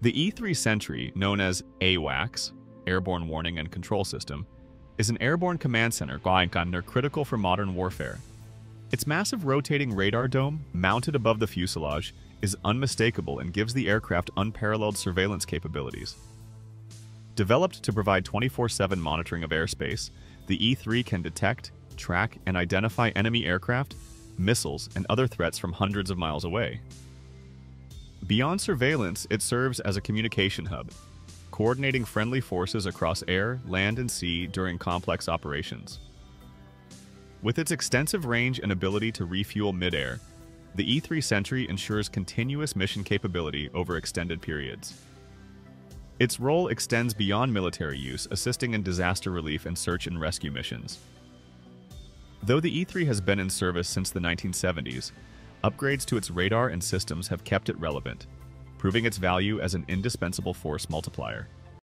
The E-3 Sentry, known as AWACS, Airborne Warning and Control System, is an airborne command center glider critical for modern warfare. Its massive rotating radar dome, mounted above the fuselage, is unmistakable and gives the aircraft unparalleled surveillance capabilities. Developed to provide 24/7 monitoring of airspace, the E-3 can detect, track, and identify enemy aircraft, missiles, and other threats from hundreds of miles away. Beyond surveillance, it serves as a communication hub, coordinating friendly forces across air, land, and sea during complex operations. With its extensive range and ability to refuel mid-air, the E-3 Sentry ensures continuous mission capability over extended periods. Its role extends beyond military use, assisting in disaster relief and search and rescue missions. Though the E-3 has been in service since the 1970s, upgrades to its radar and systems have kept it relevant, proving its value as an indispensable force multiplier.